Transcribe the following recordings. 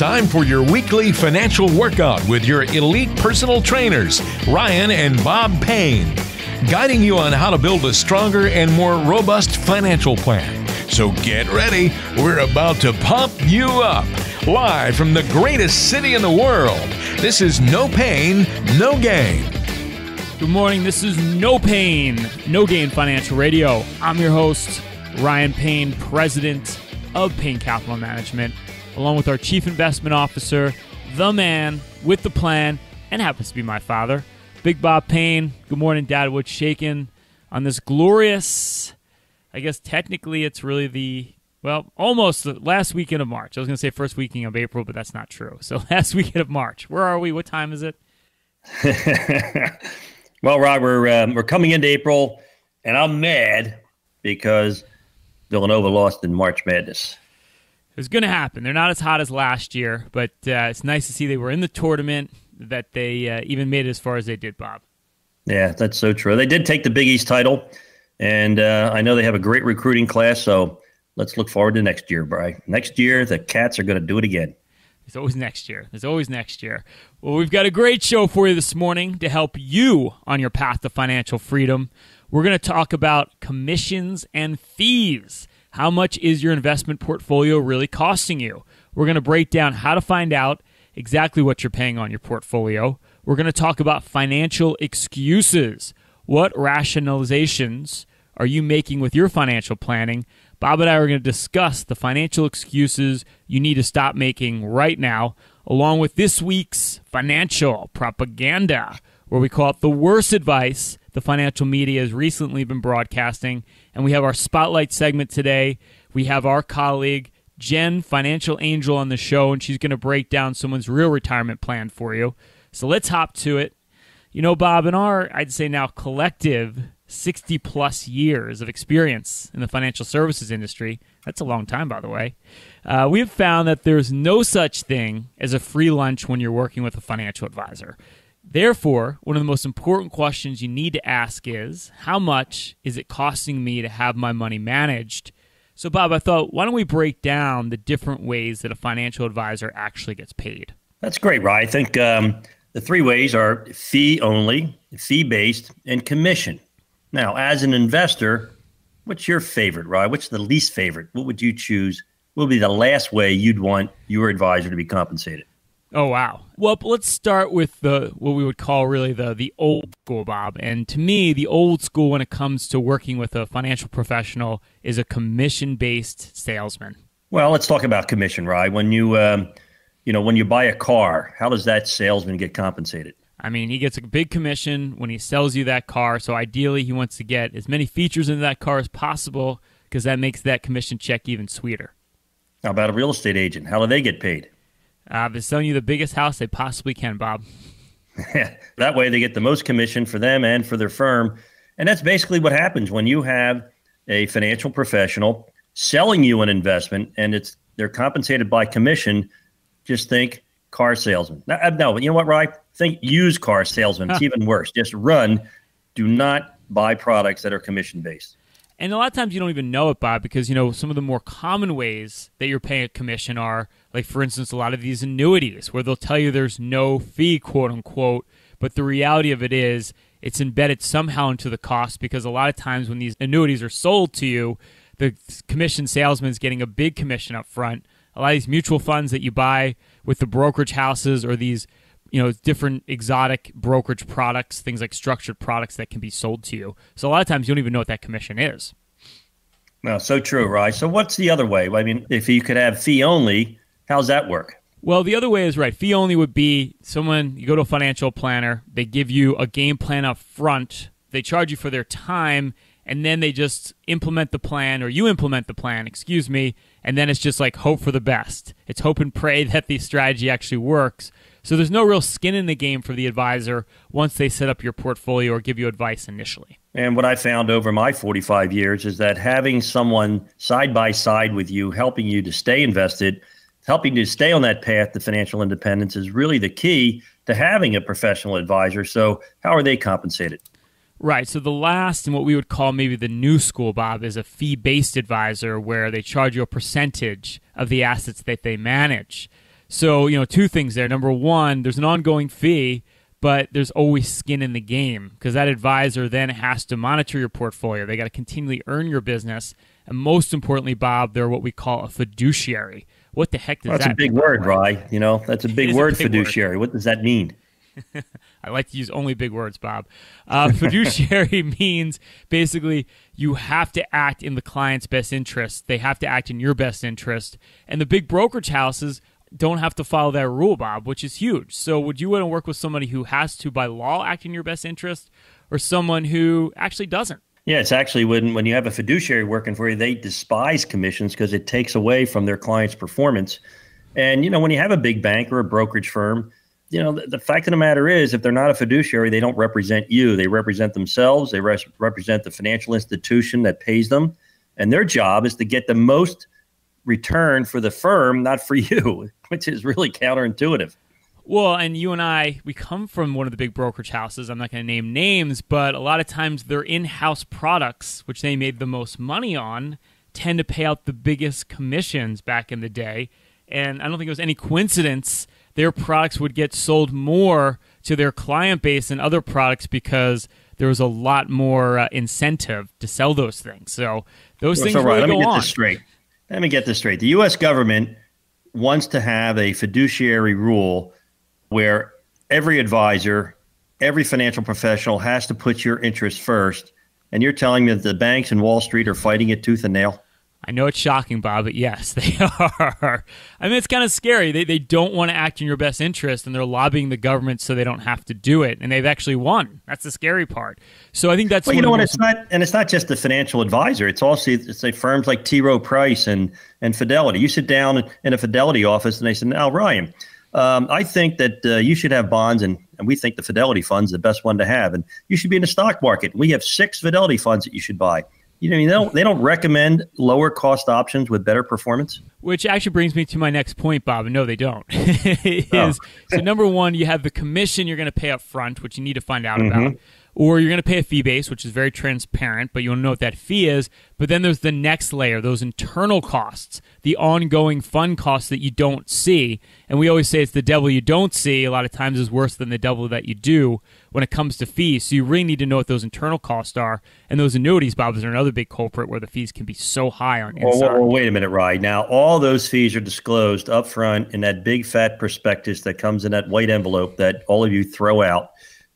time for your weekly financial workout with your elite personal trainers, Ryan and Bob Payne, guiding you on how to build a stronger and more robust financial plan. So get ready, we're about to pump you up. Live from the greatest city in the world, this is No Payne, No Gain. Good morning, this is No Payne, No Gain Financial Radio. I'm your host, Ryan Payne, president of Payne Capital Management, along with our chief investment officer, the man with the plan, and happens to be my father, Big Bob Payne. Good morning, Dad. What's shaking on this glorious, I guess technically it's really the, well, almost the last weekend of March. I was going to say first weekend of April, but that's not true. So last weekend of March. Where are we? What time is it? Well, Rob, we're coming into April, and I'm mad because Villanova lost in March Madness. It was going to happen. They're not as hot as last year, but it's nice to see they were in the tournament, that they even made it as far as they did, Bob. Yeah, that's so true. They did take the Big East title, and I know they have a great recruiting class, so let's look forward to next year, Brian. Next year, the Cats are going to do it again. It's always next year. There's always next year. Well, we've got a great show for you this morning to help you on your path to financial freedom. We're going to talk about commissions and fees. How much is your investment portfolio really costing you? We're going to break down how to find out exactly what you're paying on your portfolio. We're going to talk about financial excuses. What rationalizations are you making with your financial planning? Bob and I are going to discuss the financial excuses you need to stop making right now, along with this week's financial propaganda, where we call it the worst advice the financial media has recently been broadcasting. And we have our spotlight segment today. We have our colleague, Jen Financial Angell, on the show, and she's going to break down someone's real retirement plan for you. So let's hop to it. You know, Bob, in our, I'd say now collective 60-plus years of experience in the financial services industry. That's a long time, by the way. We have found that there's no such thing as a free lunch when you're working with a financial advisor. Therefore, one of the most important questions you need to ask is, how much is it costing me to have my money managed? So, Bob, I thought, why don't we break down the different ways that a financial advisor actually gets paid? That's great, Ryan. I think the three ways are fee-only, fee-based, and commission. Now, as an investor, what's your favorite, Ryan? What's the least favorite? What would you choose? What would be the last way you'd want your advisor to be compensated? Oh, wow. Well, let's start with the what we would call really the old school, Bob. And to me, the old school when it comes to working with a financial professional is a commission-based salesman. Well, let's talk about commission, Ryan. When you buy a car, how does that salesman get compensated? I mean, he gets a big commission when he sells you that car. So ideally, he wants to get as many features into that car as possible because that makes that commission check even sweeter. How about a real estate agent? How do they get paid? They're selling you the biggest house they possibly can, Bob. That way, they get the most commission for them and for their firm. And that's basically what happens when you have a financial professional selling you an investment and they're compensated by commission. Just think car salesman. No, you know what, Ryan? Think used car salesman. It's even worse. Just run. Do not buy products that are commission-based. And a lot of times you don't even know it, Bob, because, you know, some of the more common ways that you're paying a commission are, like, for instance, a lot of these annuities where they'll tell you there's no fee, quote-unquote, but the reality of it is it's embedded somehow into the cost because a lot of times when these annuities are sold to you, the commission salesman's getting a big commission up front. A lot of these mutual funds that you buy with the brokerage houses or these, you know, different exotic brokerage products, things like structured products that can be sold to you. So a lot of times you don't even know what that commission is. No, so true, right? So what's the other way? I mean, if you could have fee only, how's that work? Well, the other way is right. Fee only would be someone, you go to a financial planner, they give you a game plan up front, they charge you for their time, and then they just implement the plan, or you implement the plan, and then it's just like hope for the best. It's hope and pray that the strategy actually works. So there's no real skin in the game for the advisor once they set up your portfolio or give you advice initially. And what I found over my 45 years is that having someone side by side with you, helping you to stay invested, helping you to stay on that path to financial independence is really the key to having a professional advisor. So how are they compensated? Right. So the last and what we would call maybe the new school, Bob, is a fee-based advisor where they charge you a percentage of the assets that they manage. So, you know, two things there. Number one, there's an ongoing fee, but there's always skin in the game because that advisor then has to monitor your portfolio. They got to continually earn your business. And most importantly, Bob, they're what we call a fiduciary. What the heck does that mean? That's a big word, Ryan. You know, that's a big word, fiduciary. What does that mean? I like to use only big words, Bob. Fiduciary means basically you have to act in the client's best interest. They have to act in your best interest. And the big brokerage houses don't have to follow that rule, Bob, which is huge. So would you want to work with somebody who has to, by law, act in your best interest or someone who actually doesn't? Yeah, it's actually when you have a fiduciary working for you, they despise commissions because it takes away from their client's performance. And, you know, when you have a big bank or a brokerage firm, you know, the fact of the matter is, if they're not a fiduciary, they don't represent you. They represent themselves. They represent the financial institution that pays them. And their job is to get the most return for the firm, not for you, which is really counterintuitive. Well, and you and I, we come from one of the big brokerage houses. I'm not going to name names, but a lot of times their in-house products, which they made the most money on, tend to pay out the biggest commissions back in the day. And I don't think it was any coincidence their products would get sold more to their client base than other products because there was a lot more incentive to sell those things. So those things really go on. Let me get this straight. The U.S. government wants to have a fiduciary rule where every advisor, every financial professional has to put your interests first. And you're telling me that the banks and Wall Street are fighting it tooth and nail? I know it's shocking, Bob, but yes, they are. I mean, it's kind of scary. They don't want to act in your best interest, and they're lobbying the government so they don't have to do it. And they've actually won. That's the scary part. So I think that's... Well, you know what? It's not just the financial advisor. It's also firms like T. Rowe Price and Fidelity. You sit down in a Fidelity office, and they say, now, Ryan, I think that you should have bonds, and we think the Fidelity fund's the best one to have. And you should be in the stock market. We have 6 Fidelity funds that you should buy. You know, they don't recommend lower cost options with better performance. Which actually brings me to my next point, Bob. No, they don't. So number one, you have the commission you're going to pay up front, which you need to find out about. Or you're going to pay a fee base, which is very transparent, but you'll know what that fee is. But then there's the next layer, those internal costs, the ongoing fund costs that you don't see. And we always say it's the devil you don't see a lot of times is worse than the devil that you do when it comes to fees. So you really need to know what those internal costs are. And those annuities, Bob, is another big culprit where the fees can be so high on inside. Well, wait a minute, Ryan. Now, all those fees are disclosed up front in that big fat prospectus that comes in that white envelope that all of you throw out,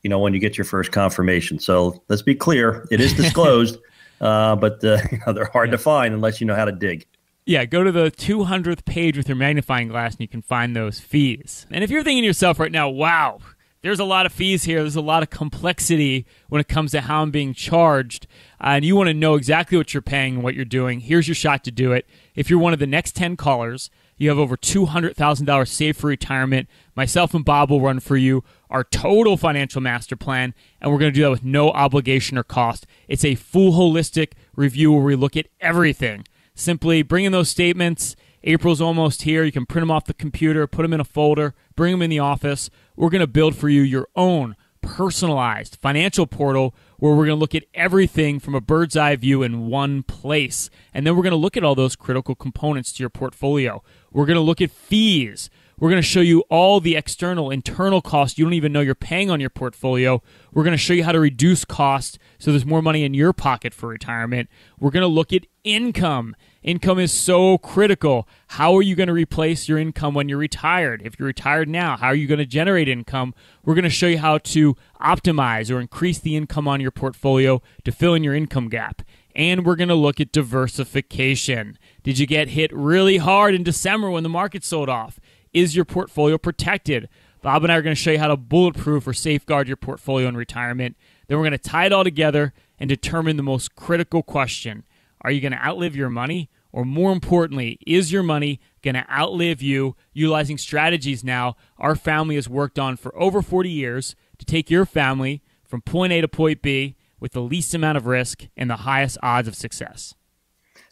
you know, when you get your first confirmation. So let's be clear, it is disclosed, but they're hard to find unless you know how to dig. Yeah, go to the 200th page with your magnifying glass and you can find those fees. And if you're thinking to yourself right now, wow, there's a lot of fees here, there's a lot of complexity when it comes to how I'm being charged, and you want to know exactly what you're paying and what you're doing, here's your shot to do it. If you're one of the next 10 callers, you have over $200,000 saved for retirement. Myself and Bob will run for you our total financial master plan, and we're going to do that with no obligation or cost. It's a full holistic review where we look at everything. Simply bring in those statements. April's almost here. You can print them off the computer, put them in a folder, bring them in the office. We're going to build for you your own personalized financial portal where we're going to look at everything from a bird's eye view in one place. And then we're going to look at all those critical components to your portfolio. We're going to look at fees. We're going to show you all the external, internal costs you don't even know you're paying on your portfolio. We're going to show you how to reduce costs so there's more money in your pocket for retirement. We're going to look at income. Income is so critical. How are you going to replace your income when you're retired? If you're retired now, how are you going to generate income? We're going to show you how to optimize or increase the income on your portfolio to fill in your income gap. And we're going to look at diversification. Did you get hit really hard in December when the market sold off? Is your portfolio protected? Bob and I are going to show you how to bulletproof or safeguard your portfolio in retirement. Then we're going to tie it all together and determine the most critical question. Are you going to outlive your money? Or more importantly, is your money going to outlive you utilizing strategies now our family has worked on for over 40 years to take your family from point A to point B with the least amount of risk and the highest odds of success?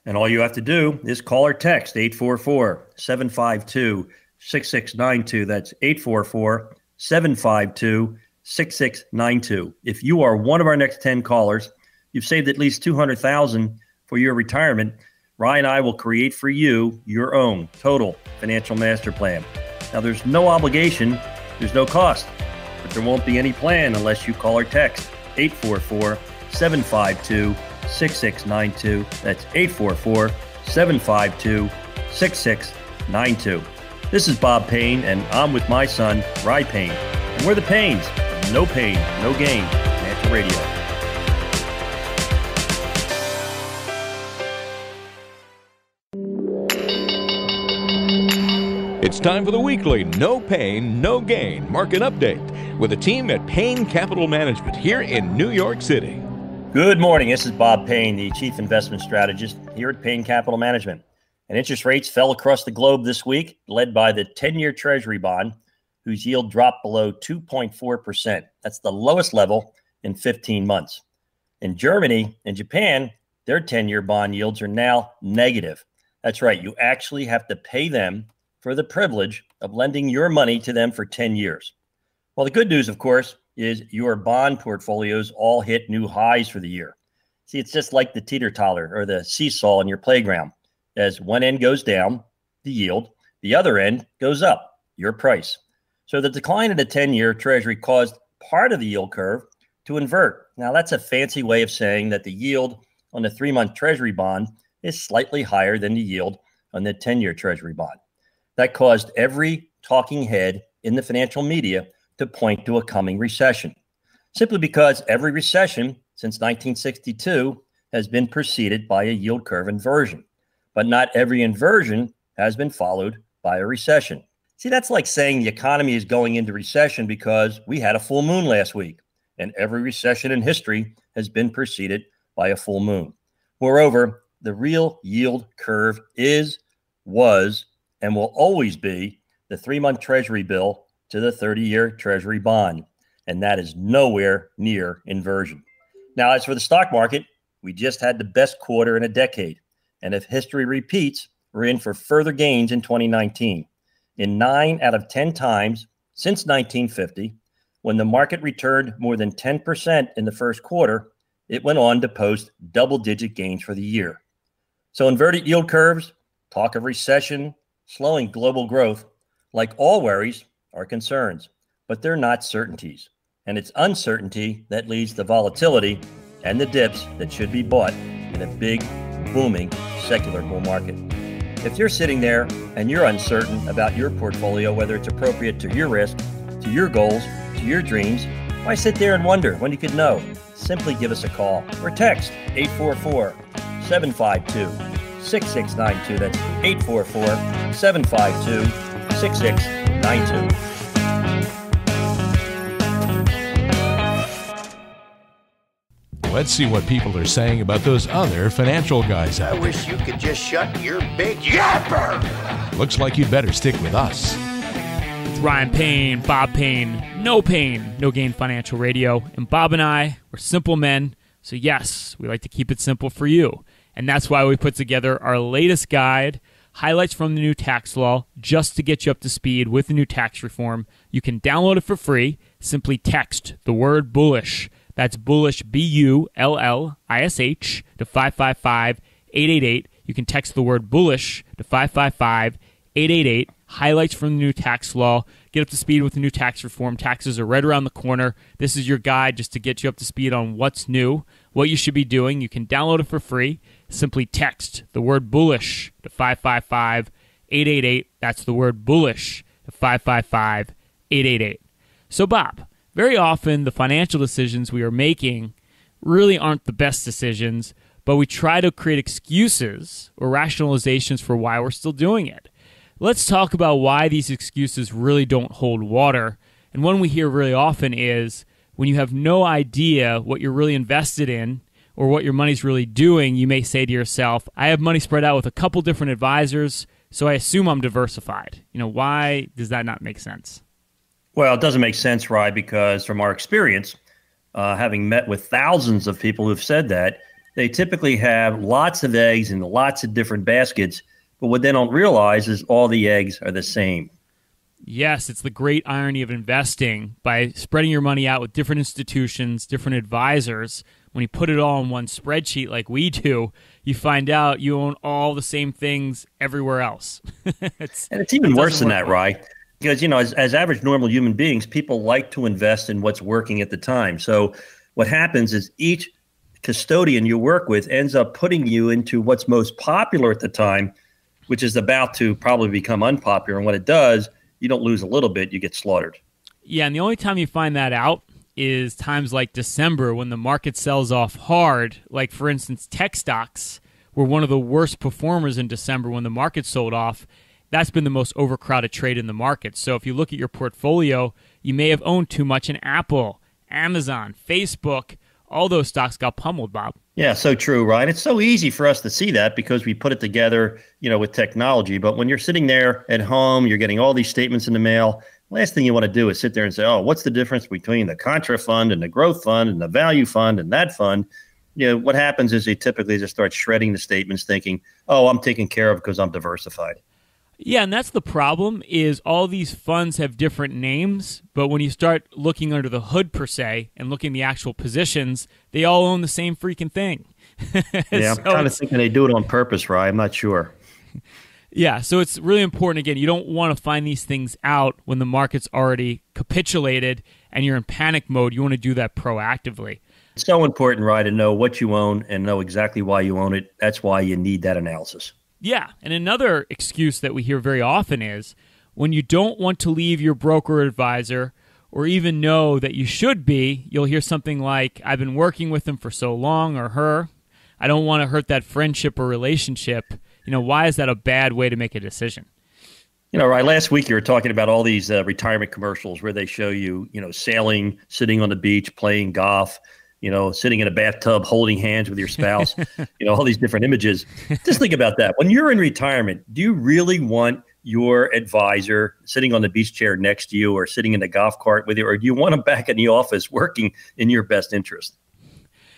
And all you have to do is call or text 844-752-6692. That's 844-752-6692. If you are one of our next 10 callers, you've saved at least $200,000 for your retirement. Ryan and I will create for you your own total financial master plan. Now, there's no obligation, there's no cost, but there won't be any plan unless you call or text 844-752-6692. That's 844-752-6692. This is Bob Payne, and I'm with my son, Ryan Payne, and we're the Paynes of No Payne, No Gain Financial Radio. It's time for the weekly No Payne, No Gain market update with a team at Payne Capital Management here in New York City. Good morning. This is Bob Payne, the Chief Investment Strategist here at Payne Capital Management. And interest rates fell across the globe this week, led by the 10-year Treasury bond, whose yield dropped below 2.4%. That's the lowest level in 15 months. In Germany and Japan, their 10-year bond yields are now negative. That's right. You actually have to pay them for the privilege of lending your money to them for 10 years. Well, the good news, of course, is your bond portfolios all hit new highs for the year. See, it's just like the teeter-totter or the seesaw in your playground. As one end goes down, the yield, the other end goes up, your price. So the decline in the 10-year Treasury caused part of the yield curve to invert. Now, that's a fancy way of saying that the yield on the three-month Treasury bond is slightly higher than the yield on the 10-year Treasury bond. That caused every talking head in the financial media to point to a coming recession, simply because every recession since 1962 has been preceded by a yield curve inversion. But not every inversion has been followed by a recession. See, that's like saying the economy is going into recession because we had a full moon last week, and every recession in history has been preceded by a full moon. Moreover, the real yield curve is, was, and will always be the three-month Treasury bill to the 30-year Treasury bond, and that is nowhere near inversion. Now, as for the stock market, we just had the best quarter in a decade, and if history repeats, we're in for further gains in 2019. In 9 out of 10 times since 1950, when the market returned more than 10% in the first quarter, it went on to post double-digit gains for the year. So inverted yield curves, talk of recession, slowing global growth, like all worries, are concerns, but they're not certainties. And it's uncertainty that leads to volatility and the dips that should be bought in a big, booming, secular bull market. If you're sitting there and you're uncertain about your portfolio, whether it's appropriate to your risk, to your goals, to your dreams, why sit there and wonder when you could know? Simply give us a call or text 844-752-6692. That's 844-752-6692. Let's see what people are saying about those other financial guys out there. I wish you could just shut your big yapper. Looks like you'd better stick with us. It's Ryan Payne, Bob Payne, No Gain Financial Radio. And Bob and I, we're simple men, so yes, we like to keep it simple for you. And that's why we put together our latest guide, highlights from the new tax law, just to get you up to speed with the new tax reform. You can download it for free. Simply text the word bullish. That's bullish, B-U-L-L-I-S-H, to 555-888. You can text the word bullish to 555-888. Highlights from the new tax law. Get up to speed with the new tax reform. Taxes are right around the corner. This is your guide just to get you up to speed on what's new, what you should be doing. You can download it for free. Simply text the word bullish to 555-888. That's the word bullish to 555-888. So, Bob, very often the financial decisions we are making really aren't the best decisions, but we try to create excuses or rationalizations for why we're still doing it. Let's talk about why these excuses really don't hold water. And one we hear really often is when you have no idea what you're really invested in or what your money's really doing, you may say to yourself, I have money spread out with a couple different advisors, so I assume I'm diversified. You know, why does that not make sense? Well, it doesn't make sense, Rye, because from our experience, having met with thousands of people who've said that, they typically have lots of eggs in lots of different baskets, but what they don't realize is all the eggs are the same. Yes, it's the great irony of investing. By spreading your money out with different institutions, different advisors, when you put it all in one spreadsheet like we do, you find out you own all the same things everywhere else. And it's even worse than that, Rye. because, you know, as average normal human beings, people like to invest in what's working at the time. So what happens is each custodian you work with ends up putting you into what's most popular at the time, which is about to probably become unpopular. And when it does, you don't lose a little bit, you get slaughtered. Yeah, and the only time you find that out is times like December when the market sells off hard. Like, for instance, tech stocks were one of the worst performers in December when the market sold off. That's been the most overcrowded trade in the market. So if you look at your portfolio, you may have owned too much in Apple, Amazon, Facebook. All those stocks got pummeled, Bob. Yeah, so true, Ryan. It's so easy for us to see that because we put it together, you know, with technology. But when you're sitting there at home, you're getting all these statements in the mail, last thing you want to do is sit there and say, oh, what's the difference between the Contra Fund and the Growth Fund and the Value Fund and that fund? You know, what happens is they typically just start shredding the statements thinking, oh, I'm taken care of because I'm diversified. Yeah, and that's the problem is all these funds have different names, but when you start looking under the hood per se and looking at the actual positions, they all own the same freaking thing. Yeah, I'm kind of thinking they do it on purpose, Ryan. I'm not sure. Yeah, so it's really important. Again, you don't want to find these things out when the market's already capitulated and you're in panic mode. You want to do that proactively. It's so important, Ryan, to know what you own and know exactly why you own it. That's why you need that analysis. Yeah, and another excuse that we hear very often is when you don't want to leave your broker or advisor or even know that you should be, you'll hear something like, I've been working with him for so long or her. I don't want to hurt that friendship or relationship. You know, why is that a bad way to make a decision? You know, right, last week you were talking about all these retirement commercials where they show you, you know, sailing, sitting on the beach, playing golf, you know, sitting in a bathtub, holding hands with your spouse, you know, all these different images. Just think about that. When you're in retirement, do you really want your advisor sitting on the beach chair next to you or sitting in the golf cart with you, or do you want them back in the office working in your best interest?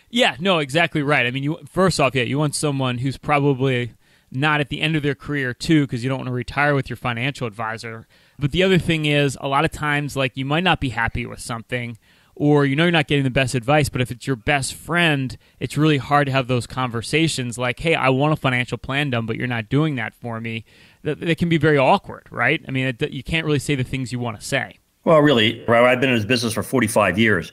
Yeah, no, exactly right. I mean, you want someone who's probably not at the end of their career too, because you don't want to retire with your financial advisor. But the other thing is a lot of times, like, you might not be happy with something, or you know you're not getting the best advice, but if it's your best friend, it's really hard to have those conversations like, hey, I want a financial plan done, but you're not doing that for me. That can be very awkward, right? I mean, you can't really say the things you want to say. Well, really, I've been in this business for 45 years,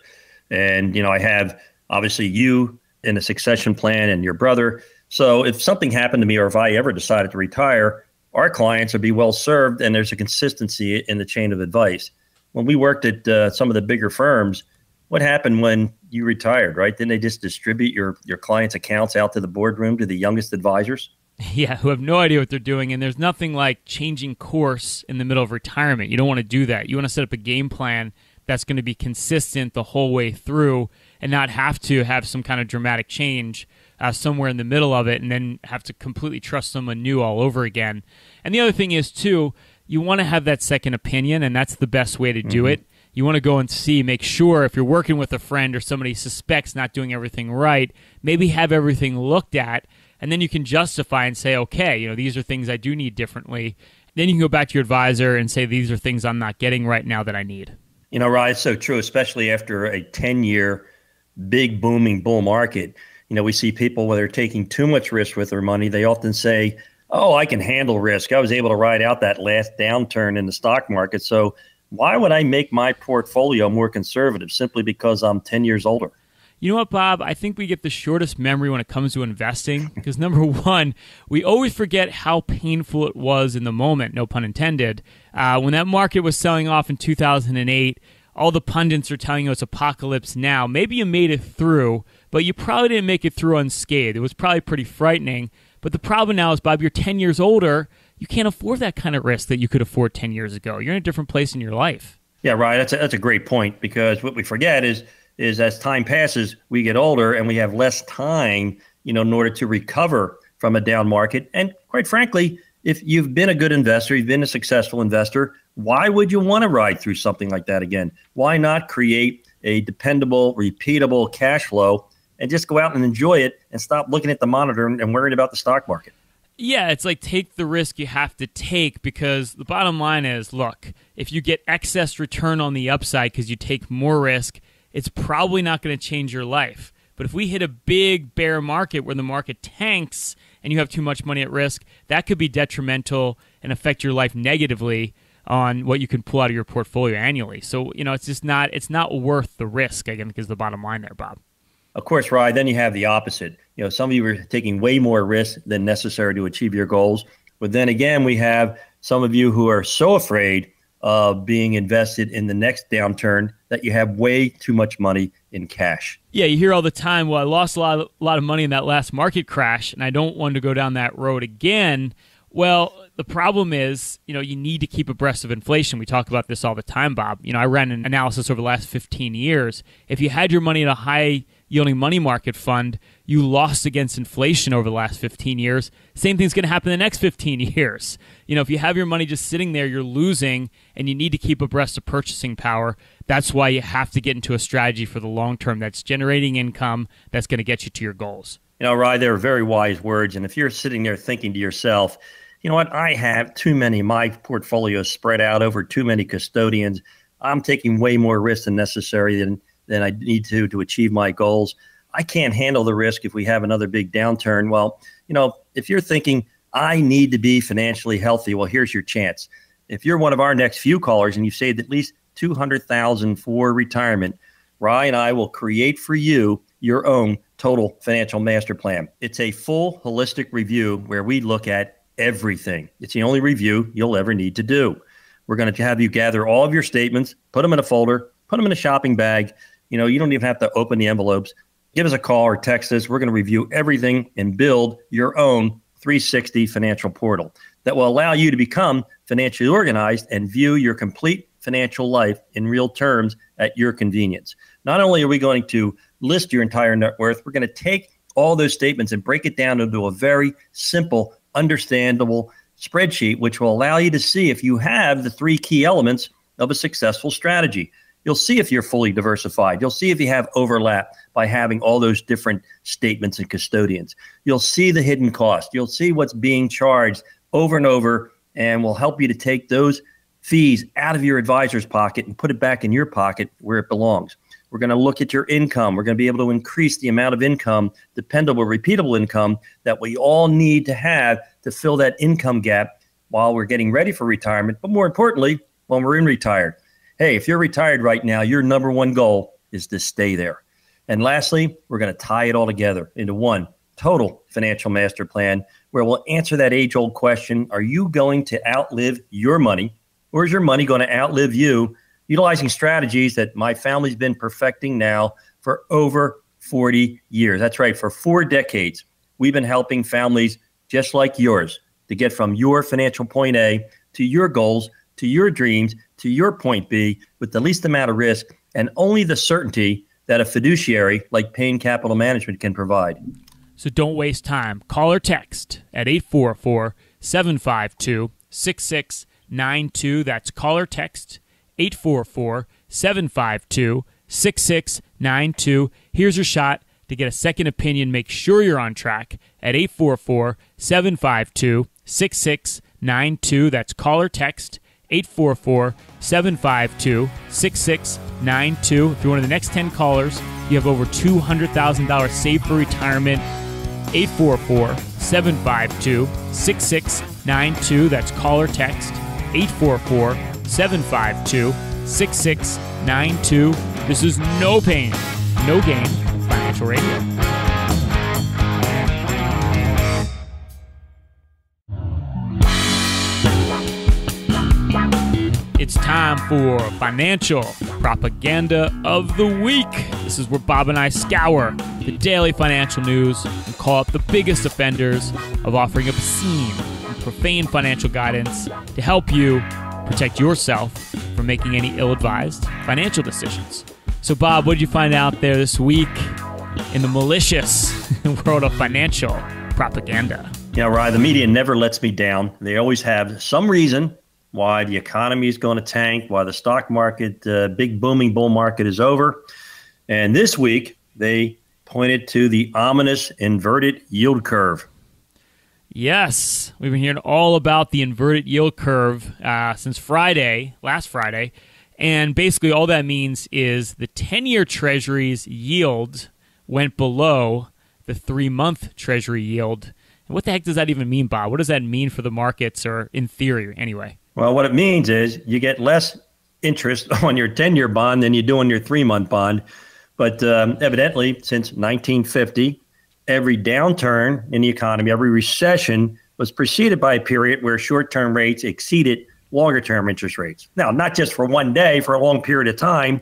and you know I have obviously you in a succession plan and your brother. So if something happened to me or if I ever decided to retire, our clients would be well served, and there's a consistency in the chain of advice. When we worked at some of the bigger firms, what happened when you retired, right? Didn't they just distribute your clients' accounts out to the boardroom to the youngest advisors? Yeah, who have no idea what they're doing. And there's nothing like changing course in the middle of retirement. You don't want to do that. You want to set up a game plan that's going to be consistent the whole way through and not have to have some kind of dramatic change somewhere in the middle of it and then have to completely trust someone new all over again. And the other thing is, too, you want to have that second opinion, and that's the best way to do it. You want to go and make sure if you're working with a friend or somebody suspects not doing everything right, maybe have everything looked at, and then you can justify and say, okay, you know, these are things I do need differently. Then you can go back to your advisor and say, these are things I'm not getting right now that I need. You know, Ryan, it's so true, especially after a 10-year big booming bull market. You know, we see people where they're taking too much risk with their money. They often say, oh, I can handle risk. I was able to ride out that last downturn in the stock market. So why would I make my portfolio more conservative simply because I'm 10 years older? You know what, Bob? I think we get the shortest memory when it comes to investing because, number one, we always forget how painful it was in the moment, no pun intended. When that market was selling off in 2008, all the pundits are telling you it's apocalypse now. Maybe you made it through, but you probably didn't make it through unscathed. It was probably pretty frightening. But the problem now is, Bob, you're 10 years older. You can't afford that kind of risk that you could afford 10 years ago. You're in a different place in your life. Yeah, right. That's a great point, because what we forget is as time passes, we get older and we have less time, you know, in order to recover from a down market. And quite frankly, if you've been a good investor, you've been a successful investor, why would you want to ride through something like that again? Why not create a dependable, repeatable cash flow and just go out and enjoy it and stop looking at the monitor and worrying about the stock market? Yeah, it's like take the risk you have to take, because the bottom line is, look, if you get excess return on the upside because you take more risk, it's probably not going to change your life. But if we hit a big bear market where the market tanks and you have too much money at risk, that could be detrimental and affect your life negatively. on what you can pull out of your portfolio annually. So, you know, it's just not, it's not worth the risk, I think, is the bottom line there, Bob. Of course, Ryan, then you have the opposite. You know, some of you are taking way more risk than necessary to achieve your goals. But then again, we have some of you who are so afraid of being invested in the next downturn that you have way too much money in cash. Yeah, you hear all the time, well, I lost a lot of money in that last market crash, and I don't want to go down that road again. Well, the problem is, you know, you need to keep abreast of inflation. We talk about this all the time, Bob. You know, I ran an analysis over the last 15 years. If you had your money in a high-yielding money market fund, you lost against inflation over the last 15 years. Same thing's going to happen in the next 15 years. You know, if you have your money just sitting there, you're losing, and you need to keep abreast of purchasing power. That's why you have to get into a strategy for the long term that's generating income that's going to get you to your goals. You know, Ryan, they're very wise words. And if you're sitting there thinking to yourself, you know what, I have too many, my portfolio spread out over too many custodians. I'm taking way more risk than necessary than I need to achieve my goals. I can't handle the risk if we have another big downturn. Well, you know, if you're thinking, I need to be financially healthy, well, here's your chance. If you're one of our next few callers and you've saved at least $200,000 for retirement, Ryan and I will create for you your own total financial master plan. It's a full holistic review where we look at everything. It's the only review you'll ever need to do. We're going to have you gather all of your statements, put them in a folder, put them in a shopping bag. You know, you don't even have to open the envelopes. Give us a call or text us. We're going to review everything and build your own 360 financial portal that will allow you to become financially organized and view your complete financial life in real terms at your convenience. Not only are we going to list your entire net worth, we're going to take all those statements and break it down into a very simple, understandable spreadsheet, which will allow you to see if you have the three key elements of a successful strategy. You'll see if you're fully diversified. You'll see if you have overlap by having all those different statements and custodians. You'll see the hidden cost. You'll see what's being charged over and over, and we'll help you to take those fees out of your advisor's pocket and put it back in your pocket where it belongs. We're going to look at your income. We're going to be able to increase the amount of income, dependable, repeatable income that we all need to have to fill that income gap while we're getting ready for retirement, but more importantly, when we're in retired. Hey, if you're retired right now, your number one goal is to stay there. And lastly, we're going to tie it all together into one total financial master plan where we'll answer that age-old question, are you going to outlive your money, or is your money going to outlive you? Utilizing strategies that my family's been perfecting now for over 40 years. That's right, for 4 decades, we've been helping families just like yours to get from your financial point A to your goals, to your dreams, to your point B with the least amount of risk and only the certainty that a fiduciary like Payne Capital Management can provide. So don't waste time. Call or text at 844-752-6692. That's call or text 844-752-6692. Here's your shot to get a second opinion. Make sure you're on track at 844-752-6692. That's call or text 844-752-6692. If you're one of the next 10 callers, you have over $200,000 saved for retirement. 844-752-6692. That's call or text 844-752-6692. This is No Payne, No Gain Financial Radio. It's time for Financial Propaganda of the Week. This is where Bob and I scour the daily financial news and call up the biggest offenders of offering obscene and profane financial guidance to help you protect yourself from making any ill-advised financial decisions. So, Bob, what did you find out there this week in the malicious world of financial propaganda? Yeah, Ryan, the media never lets me down. They always have some reason why the economy is going to tank, why the stock market, big booming bull market is over. And this week, they pointed to the ominous inverted yield curve. Yes, we've been hearing all about the inverted yield curve since Friday, last Friday. And basically all that means is the 10-year Treasury's yield went below the 3-month Treasury yield. And what the heck does that even mean, Bob? What does that mean for the markets, or in theory anyway? Well, what it means is you get less interest on your 10-year bond than you do on your 3-month bond. But evidently, since 1950, every downturn in the economy, every recession was preceded by a period where short-term rates exceeded longer-term interest rates. Now, not just for one day, for a long period of time.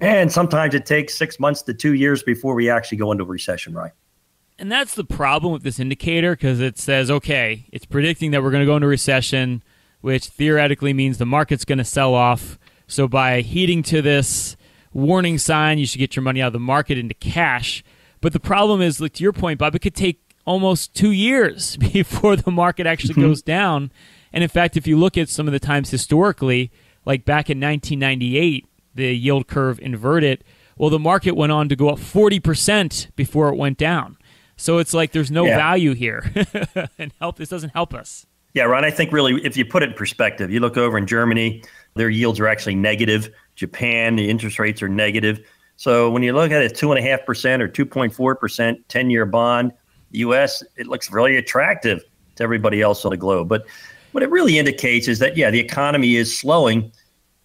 And sometimes it takes 6 months to 2 years before we actually go into a recession, right? And that's the problem with this indicator, because it says, okay, it's predicting that we're going to go into recession, which theoretically means the market's going to sell off. So by heeding to this warning sign, you should get your money out of the market into cash. But the problem is, like to your point, Bob, it could take almost 2 years before the market actually goes down. And in fact, if you look at some of the times historically, like back in 1998, the yield curve inverted, well, the market went on to go up 40% before it went down. So it's like there's no value here. And this doesn't help us. Yeah, Ron, I think really, if you put it in perspective, you look over in Germany, their yields are actually negative. Japan, the interest rates are negative. So when you look at a 2.5% or 2.4% 10-year bond, the U.S., it looks really attractive to everybody else on the globe. But what it really indicates is that, yeah, the economy is slowing.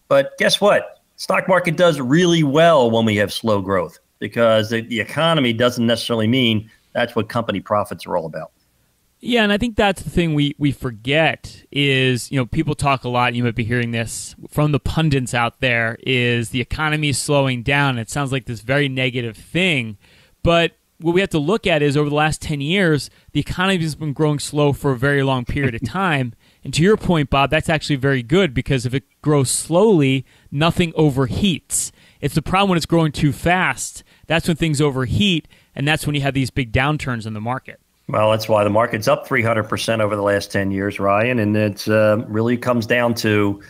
But guess what? Stock market does really well when we have slow growth, because the economy doesn't necessarily mean that's what company profits are all about. Yeah, and I think that's the thing we forget is, you know, people talk a lot, and you might be hearing this from the pundits out there, is the economy is slowing down. It sounds like this very negative thing. But what we have to look at is over the last 10 years, the economy has been growing slow for a very long period of time. And to your point, Bob, that's actually very good, because if it grows slowly, nothing overheats. It's the problem when it's growing too fast. That's when things overheat, and that's when you have these big downturns in the market. Well, that's why the market's up 300% over the last 10 years, Ryan, and it really comes down to,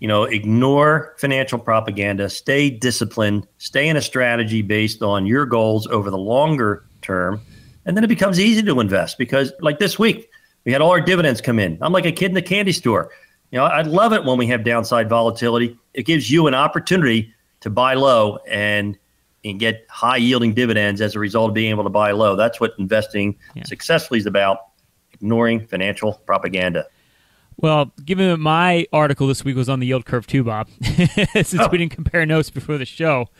you know, ignore financial propaganda, stay disciplined, stay in a strategy based on your goals over the longer term, and then it becomes easy to invest. Because like this week, we had all our dividends come in. I'm like a kid in a candy store. You know, I love it when we have downside volatility. It gives you an opportunity to buy low and get high-yielding dividends as a result of being able to buy low. That's what investing successfully is about, ignoring financial propaganda. Well, given that my article this week was on the yield curve too, Bob, since we didn't compare notes before the show,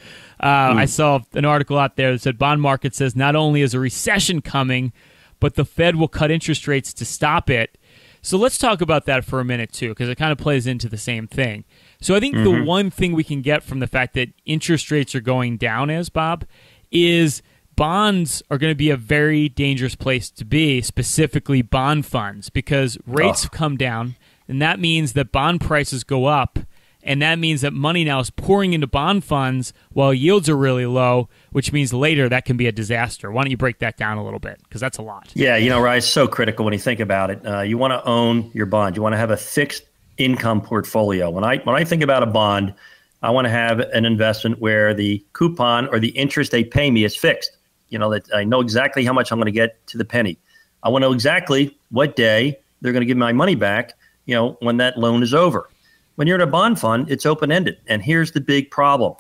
I saw an article out there that said, bond market says not only is a recession coming, but the Fed will cut interest rates to stop it. So let's talk about that for a minute too, because it kind of plays into the same thing. So I think the one thing we can get from the fact that interest rates are going down, as Bob, is bonds are going to be a very dangerous place to be, specifically bond funds, because rates come down, and that means that bond prices go up, and that means that money now is pouring into bond funds while yields are really low, which means later that can be a disaster. Why don't you break that down a little bit? Because that's a lot. Yeah, you know, Ryan, it's so critical when you think about it. You want to own your bond. You want to have a fixed income portfolio. When I think about a bond, I want to have an investment where the coupon or the interest they pay me is fixed. You know, that I know exactly how much I'm going to get to the penny. I want to know exactly what day they're going to give my money back, you know, when that loan is over. When you're in a bond fund, it's open-ended. And here's the big problem.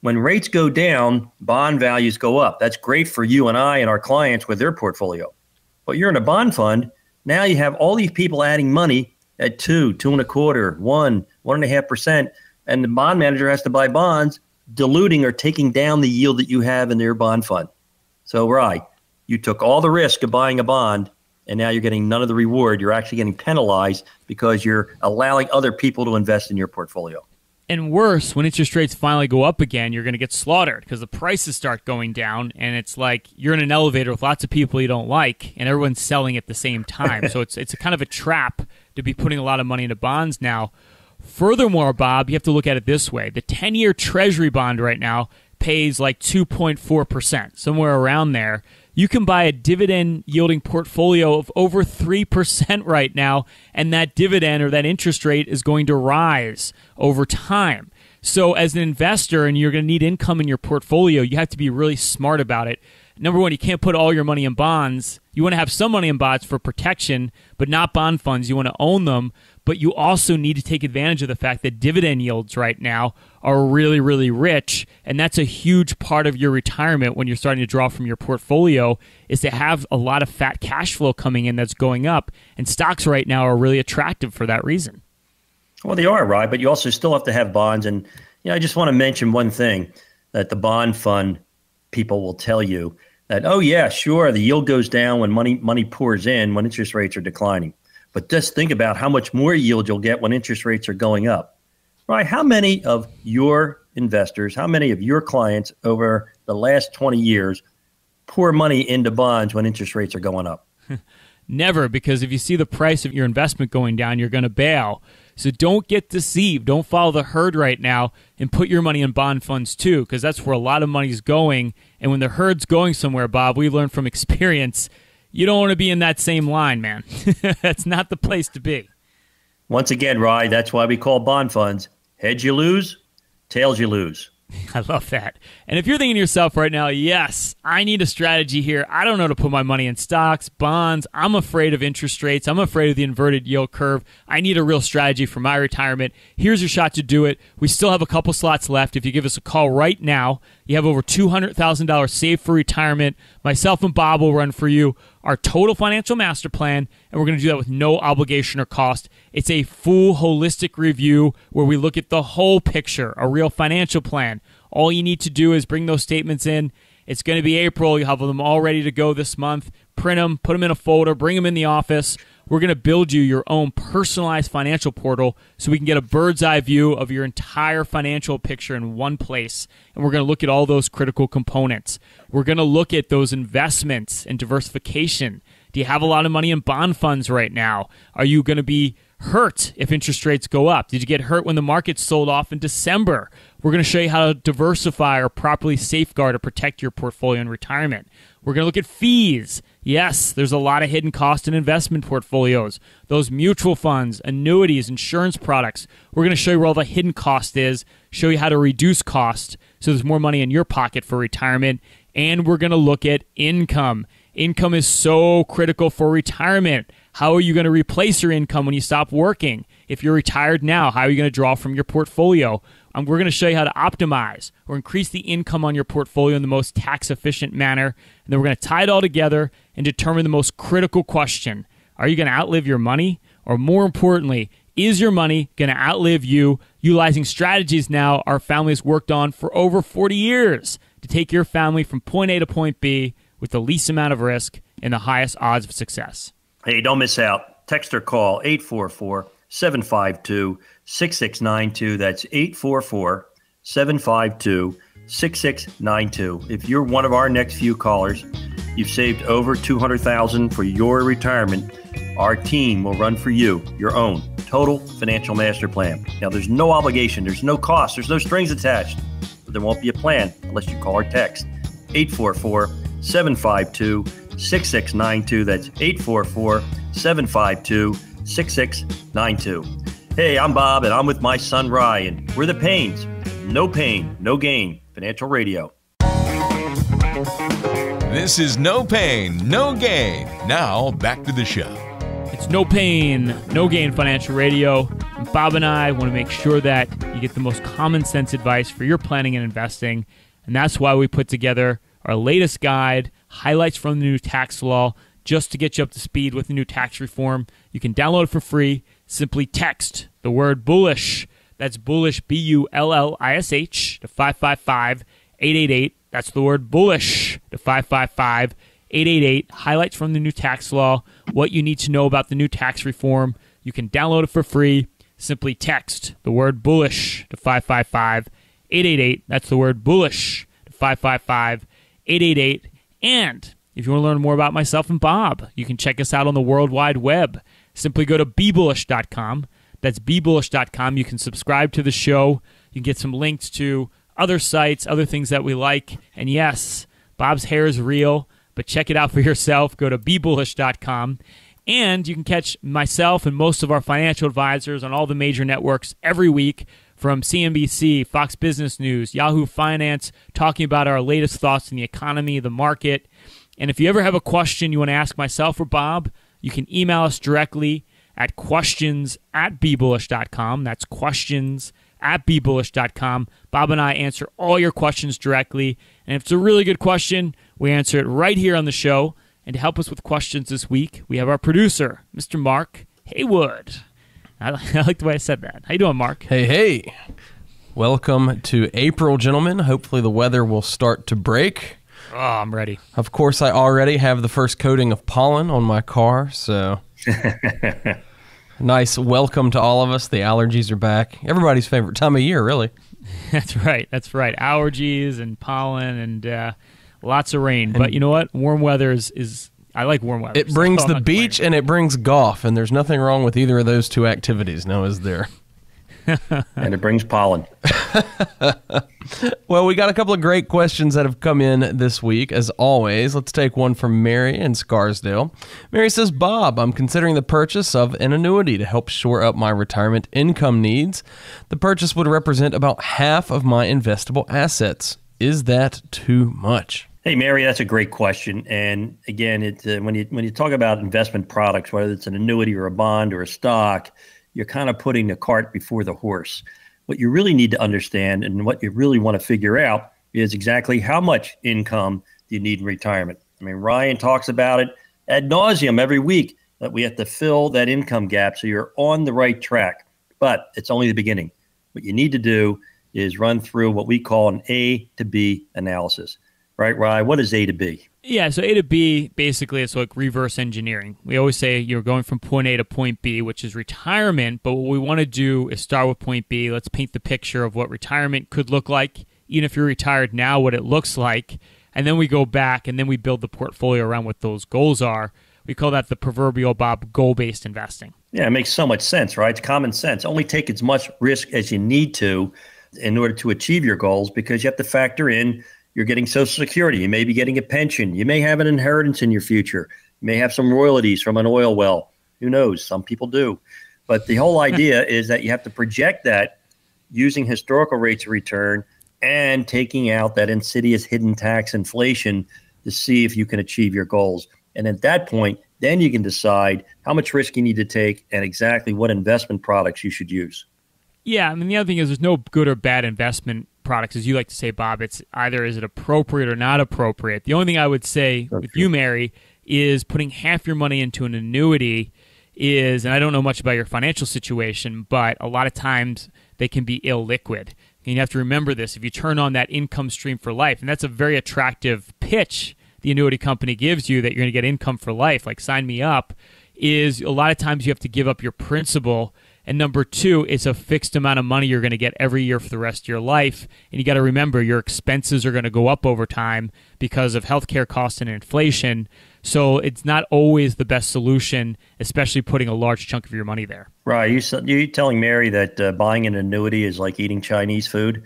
When rates go down, bond values go up. That's great for you and I and our clients with their portfolio. But you're in a bond fund, now you have all these people adding money at 2, 2.25, 1, 1.5%, and the bond manager has to buy bonds, diluting or taking down the yield that you have in their bond fund. So, right, you took all the risk of buying a bond, and now you're getting none of the reward. You're actually getting penalized because you're allowing other people to invest in your portfolio. And worse, when interest rates finally go up again, you're going to get slaughtered because the prices start going down, and it's like you're in an elevator with lots of people you don't like, and everyone's selling at the same time. So it's a kind of a trap to be putting a lot of money into bonds now. Furthermore, Bob, you have to look at it this way. The 10-year Treasury bond right now pays like 2.4%, somewhere around there. You can buy a dividend-yielding portfolio of over 3% right now, and that dividend or that interest rate is going to rise over time. So as an investor, and you're going to need income in your portfolio, you have to be really smart about it. Number one, you can't put all your money in bonds. You want to have some money in bonds for protection, but not bond funds. You want to own them, but you also need to take advantage of the fact that dividend yields right now are really, really rich, and that's a huge part of your retirement when you're starting to draw from your portfolio, is to have a lot of fat cash flow coming in that's going up, and stocks right now are really attractive for that reason. Well, they are, Ryan, but you also still have to have bonds. And you know, I just want to mention one thing that the bond fund people will tell you that, oh yeah, sure, the yield goes down when money pours in when interest rates are declining. But just think about how much more yield you'll get when interest rates are going up. Right? How many of your investors, how many of your clients over the last 20 years pour money into bonds when interest rates are going up? Never, because if you see the price of your investment going down, you're going to bail. So don't get deceived. Don't follow the herd right now and put your money in bond funds too, because that's where a lot of money's going. And when the herd's going somewhere, Bob, we learned from experience, you don't want to be in that same line, man. That's not the place to be. Once again, Rye, that's why we call bond funds heads you lose, tails you lose. I love that. And if you're thinking to yourself right now, yes, I need a strategy here. I don't know to put my money in stocks, bonds. I'm afraid of interest rates. I'm afraid of the inverted yield curve. I need a real strategy for my retirement. Here's your shot to do it. We still have a couple slots left. If you give us a call right now, you have over $200,000 saved for retirement. Myself and Bob will run for you our total financial master plan, and we're going to do that with no obligation or cost. It's a full holistic review where we look at the whole picture, a real financial plan. All you need to do is bring those statements in. It's going to be April. You'll have them all ready to go this month. Print them, put them in a folder, bring them in the office. We're going to build you your own personalized financial portal so we can get a bird's eye view of your entire financial picture in one place. And we're going to look at all those critical components. We're going to look at those investments and diversification. Do you have a lot of money in bond funds right now? Are you going to be hurt if interest rates go up? Did you get hurt when the market sold off in December? We're going to show you how to diversify or properly safeguard or protect your portfolio in retirement. We're going to look at fees. Yes, there's a lot of hidden cost in investment portfolios. Those mutual funds, annuities, insurance products. We're going to show you where all the hidden cost is, show you how to reduce cost so there's more money in your pocket for retirement. And we're going to look at income. Income is so critical for retirement. How are you going to replace your income when you stop working? If you're retired now, how are you going to draw from your portfolio? We're going to show you how to optimize or increase the income on your portfolio in the most tax-efficient manner. And then we're going to tie it all together and determine the most critical question. Are you going to outlive your money? Or more importantly, is your money going to outlive you, utilizing strategies now our family has worked on for over 40 years to take your family from point A to point B with the least amount of risk and the highest odds of success? Hey, don't miss out. Text or call 844-752-6692. That's 844-752-6692. If you're one of our next few callers, you've saved over $200,000 for your retirement, our team will run for you your own total financial master plan. Now, there's no obligation. There's no cost. There's no strings attached. But there won't be a plan unless you call or text 844-752-6692. That's 844-752-6692. Hey, I'm Bob, and I'm with my son, Ryan. We're the Paynes. No pain, no gain. Financial Radio. This is No Pain, No Gain. Now, back to the show. It's No Pain, No Gain Financial Radio. And Bob and I want to make sure that you get the most common sense advice for your planning and investing. And that's why we put together our latest guide, highlights from the new tax law, just to get you up to speed with the new tax reform. You can download it for free. Simply text the word bullish. That's bullish, B-U-L-L-I-S-H, to 555-888. That's the word bullish to 555-888. Highlights from the new tax law, what you need to know about the new tax reform. You can download it for free. Simply text the word bullish to 555-888. That's the word bullish to 555-888. And if you want to learn more about myself and Bob, you can check us out on the World Wide Web. Simply go to BeBullish.com. That's BeBullish.com. You can subscribe to the show. You can get some links to other sites, other things that we like. And yes, Bob's hair is real, but check it out for yourself. Go to BeBullish.com. And you can catch myself and most of our financial advisors on all the major networks every week, from CNBC, Fox Business News, Yahoo Finance, talking about our latest thoughts in the economy, the market. And if you ever have a question you want to ask myself or Bob, you can email us directly at questions@BeBullish.com. That's questions@BeBullish.com. Bob and I answer all your questions directly. And if it's a really good question, we answer it right here on the show. And to help us with questions this week, we have our producer, Mr. Mark Haywood. I like the way I said that. How you doing, Mark? Hey, hey. Welcome to April, gentlemen. Hopefully the weather will start to break. Oh, I'm ready. Of course, I already have the first coating of pollen on my car, so nice welcome to all of us. The allergies are back. Everybody's favorite time of year, really. That's right. That's right. Allergies and pollen and lots of rain. And but you know what? Warm weather is I like warm weather. It brings the beach and it brings golf, and there's nothing wrong with either of those two activities now, is there? And it brings pollen. Well, we got a couple of great questions that have come in this week, as always. Let's take one from Mary in Scarsdale. Mary says, Bob, I'm considering the purchase of an annuity to help shore up my retirement income needs. The purchase would represent about half of my investable assets. Is that too much? Hey, Mary, that's a great question. And again, it's, when you talk about investment products, whether it's an annuity or a bond or a stock, you're kind of putting the cart before the horse. What you really need to understand and what you really want to figure out is exactly how much income do you need in retirement. I mean, Ryan talks about it ad nauseum every week that we have to fill that income gap so you're on the right track. But it's only the beginning. What you need to do is run through what we call an A to B analysis. Right, Ryan? What is A to B? Yeah, so A to B, basically, it's like reverse engineering. We always say you're going from point A to point B, which is retirement, but what we want to do is start with point B. Let's paint the picture of what retirement could look like, even if you're retired now, what it looks like, and then we go back, and then we build the portfolio around what those goals are. We call that the proverbial, Bob, goal-based investing. Yeah, it makes so much sense, right? It's common sense. Only take as much risk as you need to in order to achieve your goals, because you have to factor in you're getting Social Security. You may be getting a pension. You may have an inheritance in your future. You may have some royalties from an oil well. Who knows? Some people do. But the whole idea is that you have to project that using historical rates of return and taking out that insidious hidden tax inflation to see if you can achieve your goals. And at that point, then you can decide how much risk you need to take and exactly what investment products you should use. Yeah. I mean, the other thing is there's no good or bad investment products, as you like to say, Bob. It's either is it appropriate or not appropriate. The only thing I would say with you, Mary, is putting half your money into an annuity is, and I don't know much about your financial situation, but a lot of times they can be illiquid. And you have to remember this. If you turn on that income stream for life, and that's a very attractive pitch the annuity company gives you, that you're going to get income for life, like sign me up, is a lot of times you have to give up your principal. And number two, it's a fixed amount of money you're going to get every year for the rest of your life. And you got to remember, your expenses are going to go up over time because of healthcare costs and inflation. So it's not always the best solution, especially putting a large chunk of your money there. Right. You're telling Mary that buying an annuity is like eating Chinese food.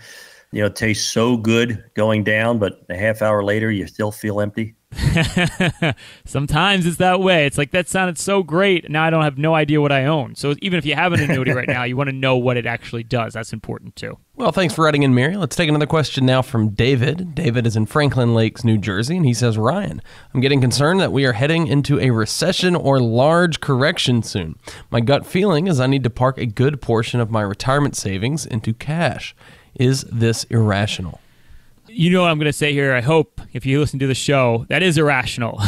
You know, it tastes so good going down, but a half hour later, you still feel empty. Sometimes it's that way. It's like, that sounded so great. Now I don't have no idea what I own. So even if you have an annuity right now, you want to know what it actually does. That's important too. Well, thanks for writing in, Mary. Let's take another question now from David. David is in Franklin Lakes, New Jersey, and he says, Ryan, I'm getting concerned that we are heading into a recession or large correction soon. My gut feeling is I need to park a good portion of my retirement savings into cash. Is this irrational? You know what I'm going to say here, I hope, if you listen to the show, that is irrational.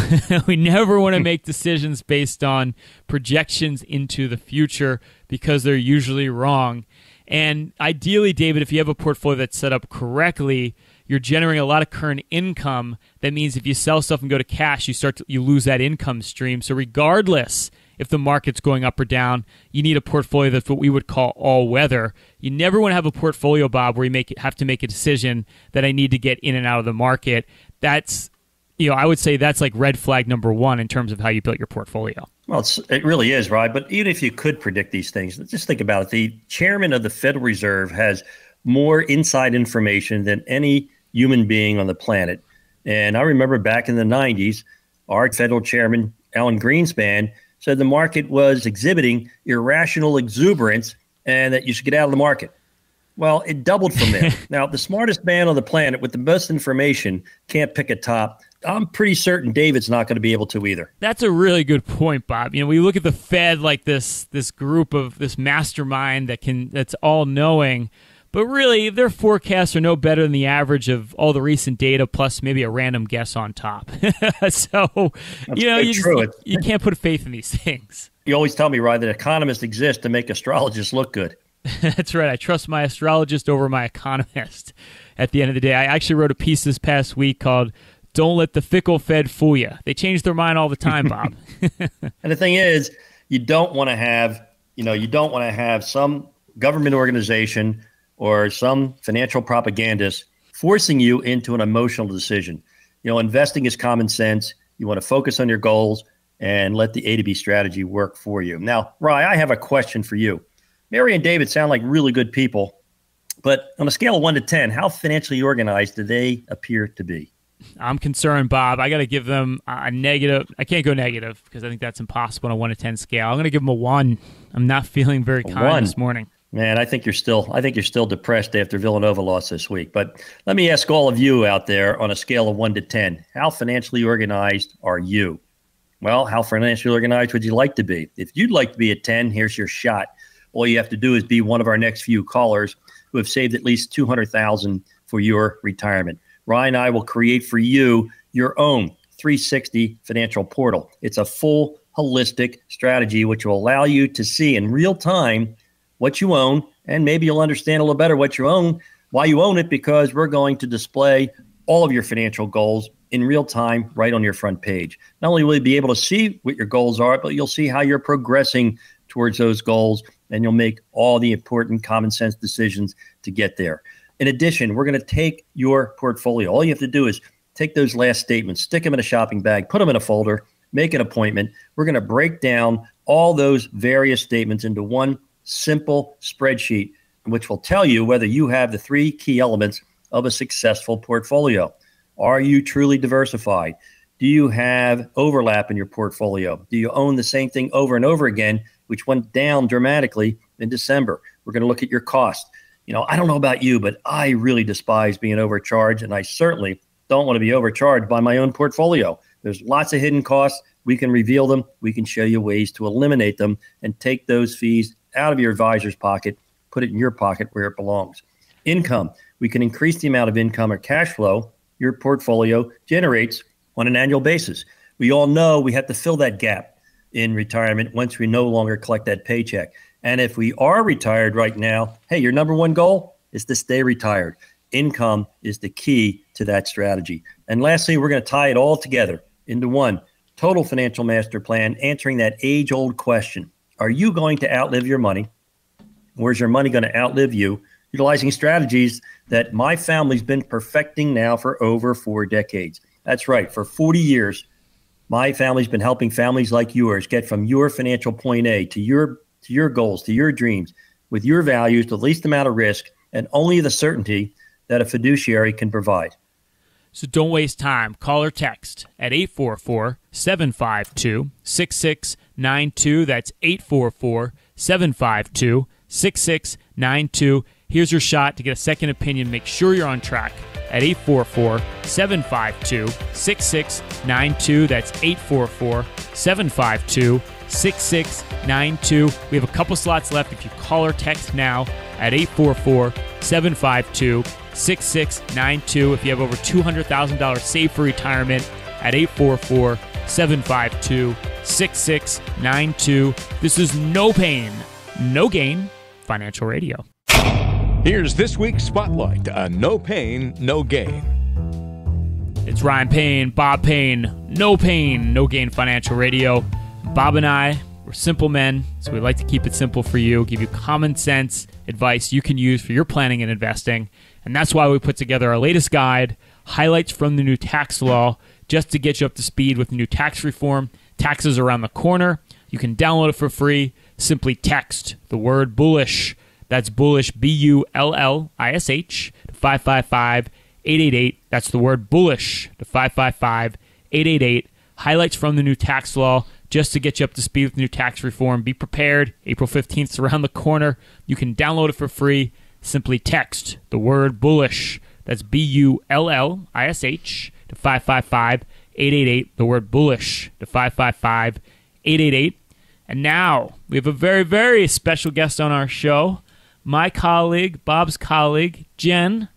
We never want to make decisions based on projections into the future because they're usually wrong. And ideally, David, if you have a portfolio that's set up correctly, you're generating a lot of current income. That means if you sell stuff and go to cash, you lose that income stream. So regardless if the market's going up or down, you need a portfolio that's what we would call all-weather. You never want to have a portfolio, Bob, where you have to make a decision that I need to get in and out of the market. That's, you know, I would say that's like red flag number one in terms of how you built your portfolio. Well, it really is, right? But even if you could predict these things, just think about it. The chairman of the Federal Reserve has more inside information than any human being on the planet. And I remember back in the 90s, our federal chairman, Alan Greenspan, said the market was exhibiting irrational exuberance and that you should get out of the market. Well, it doubled from there. Now, the smartest man on the planet with the best information can't pick a top. I'm pretty certain David's not going to be able to either. That's a really good point, Bob. You know, we look at the Fed like this group of this mastermind that's all-knowing. But really, their forecasts are no better than the average of all the recent data, plus maybe a random guess on top. So, you know, you can't put faith in these things. You always tell me, Ryan, that economists exist to make astrologists look good. That's right. I trust my astrologist over my economist at the end of the day. I actually wrote a piece this past week called Don't Let the Fickle Fed Fool You. They change their mind all the time, Bob. And the thing is, you don't want to have, you know, you don't want to have some government organization or some financial propagandist forcing you into an emotional decision. You know, investing is common sense. You want to focus on your goals and let the A to B strategy work for you. Now, Ryan, I have a question for you. Mary and David sound like really good people, but on a scale of 1 to 10, how financially organized do they appear to be? I'm concerned, Bob. I got to give them a negative. I can't go negative because I think that's impossible on a 1 to 10 scale. I'm going to give them a 1. I'm not feeling very kind this morning. Man, I think you're still depressed after Villanova lost this week. But let me ask all of you out there on a scale of 1 to 10, how financially organized are you? Well, how financially organized would you like to be? If you'd like to be a 10, here's your shot. All you have to do is be one of our next few callers who have saved at least $200,000 for your retirement. Ryan and I will create for you your own 360 financial portal. It's a full holistic strategy which will allow you to see in real time what you own, and maybe you'll understand a little better what you own, why you own it, because we're going to display all of your financial goals in real time right on your front page. Not only will you be able to see what your goals are, but you'll see how you're progressing towards those goals, and you'll make all the important common sense decisions to get there. In addition, we're going to take your portfolio. All you have to do is take those last statements, stick them in a shopping bag, put them in a folder, make an appointment. We're going to break down all those various statements into one simple spreadsheet, which will tell you whether you have the three key elements of a successful portfolio. Are you truly diversified? Do you have overlap in your portfolio? Do you own the same thing over and over again, which went down dramatically in December? We're going to look at your cost. You know, I don't know about you, but I really despise being overcharged, and I certainly don't want to be overcharged by my own portfolio. There's lots of hidden costs. We can reveal them. We can show you ways to eliminate them and take those fees out of your advisor's pocket, put it in your pocket where it belongs. Income. We can increase the amount of income or cash flow your portfolio generates on an annual basis. We all know we have to fill that gap in retirement once we no longer collect that paycheck. And if we are retired right now, hey, your number one goal is to stay retired. Income is the key to that strategy. And lastly, we're going to tie it all together into one total financial master plan, answering that age-old question. Are you going to outlive your money? Or is your money going to outlive you? Utilizing strategies that my family's been perfecting now for over 4 decades. That's right. For 40 years, my family's been helping families like yours get from your financial point A to your goals, to your dreams, with your values, the least amount of risk, and only the certainty that a fiduciary can provide. So don't waste time. Call or text at 844-752-6692. That's 844-752-6692. Here's your shot to get a second opinion. Make sure you're on track at 844-752-6692. That's 844-752-6692. We have a couple slots left if you call or text now at 844-752-6692. If you have over $200,000 saved for retirement, at 844-752-6692. This is No Payne, No Gain Financial Radio. Here's this week's Spotlight on No Payne, No Gain. It's Ryan Payne, Bob Payne, No Gain Financial Radio. Bob and I, we're simple men, so we like to keep it simple for you, give you common sense advice you can use for your planning and investing. And that's why we put together our latest guide, highlights from the new tax law, just to get you up to speed with new tax reform. Taxes around the corner. You can download it for free. Simply text the word bullish. That's bullish, B-U-L-L-I-S-H, to 555-888. That's the word bullish to 555-888. Highlights from the new tax law, just to get you up to speed with new tax reform. Be prepared. April 15th is around the corner. You can download it for free. Simply text the word bullish. That's B-U-L-L-I-S-H to 555-888. The word bullish to 555-888. And now we have a very, very special guest on our show. my colleague, Bob's colleague, Jen,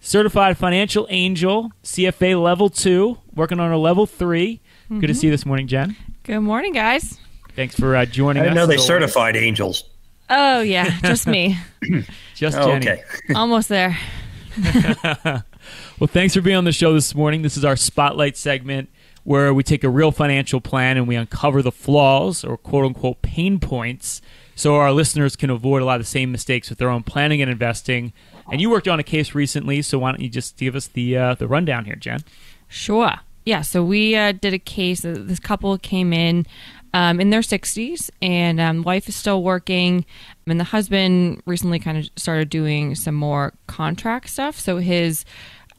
certified financial angel, CFA level 2, working on her level 3. Mm-hmm. Good to see you this morning, Jen. Good morning, guys. Thanks for joining us. I know they certified angels. Oh, yeah. Just me. Just Jenny. Okay. Almost there. Well, thanks for being on the show this morning. This is our Spotlight segment where we take a real financial plan and we uncover the flaws or quote-unquote pain points so our listeners can avoid a lot of the same mistakes with their own planning and investing. And you worked on a case recently, so why don't you just give us the rundown here, Jen? Sure. Yeah, so we did a case. This couple came in their 60s, and wife is still working, and the husband recently kind of started doing some more contract stuff, so his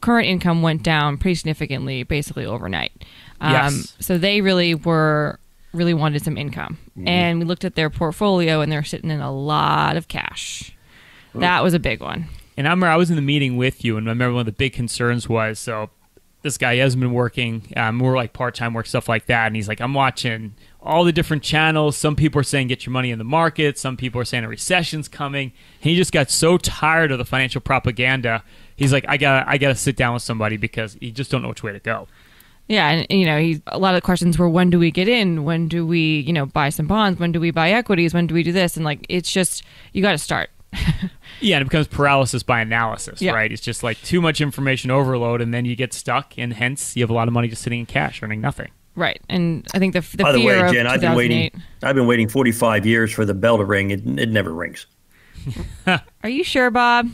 current income went down pretty significantly, basically overnight. Yes. So they really wanted some income, and we looked at their portfolio, and they're sitting in a lot of cash. Ooh. That was a big one. And I remember I was in the meeting with you, and I remember one of the big concerns was, so this guy hasn't been working, more like part-time work, stuff like that, and he's like, I'm watching all the different channels. Some people are saying get your money in the market. Some people are saying a recession's coming. And he just got so tired of the financial propaganda. He's like, I gotta sit down with somebody because you just don't know which way to go. Yeah, and you know, a lot of the questions were, when do we get in? When do we, you know, buy some bonds? When do we buy equities? When do we do this? And like, it's just, you got to start. Yeah, and it becomes paralysis by analysis, yeah. Right? It's just like too much information overload, and then you get stuck, and hence you have a lot of money just sitting in cash, earning nothing. Right, and I think the by the fear way, Jen, of 2008. I've been waiting 45 years for the bell to ring. It never rings. Are you sure, Bob?